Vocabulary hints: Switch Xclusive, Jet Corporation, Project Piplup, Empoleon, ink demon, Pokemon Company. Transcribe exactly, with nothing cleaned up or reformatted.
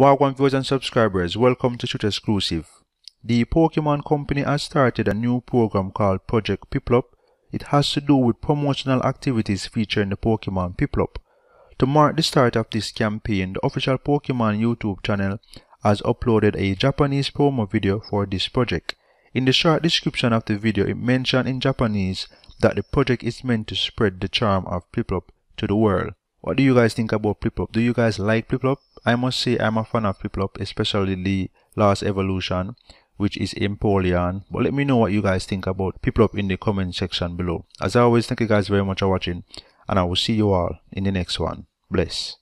Welcome viewers and subscribers, welcome to Switch Xclusive. The Pokemon Company has started a new program called Project Piplup. It has to do with promotional activities featuring the Pokemon Piplup. To mark the start of this campaign, the official Pokemon YouTube channel has uploaded a Japanese promo video for this project. In the short description of the video, it mentioned in Japanese that the project is meant to spread the charm of Piplup to the world. What do you guys think about Piplup? Do you guys like Piplup? I must say I'm a fan of Piplup, especially the last evolution, which is Empoleon. But let me know what you guys think about Piplup in the comment section below. As always, thank you guys very much for watching, and I will see you all in the next one. Bless.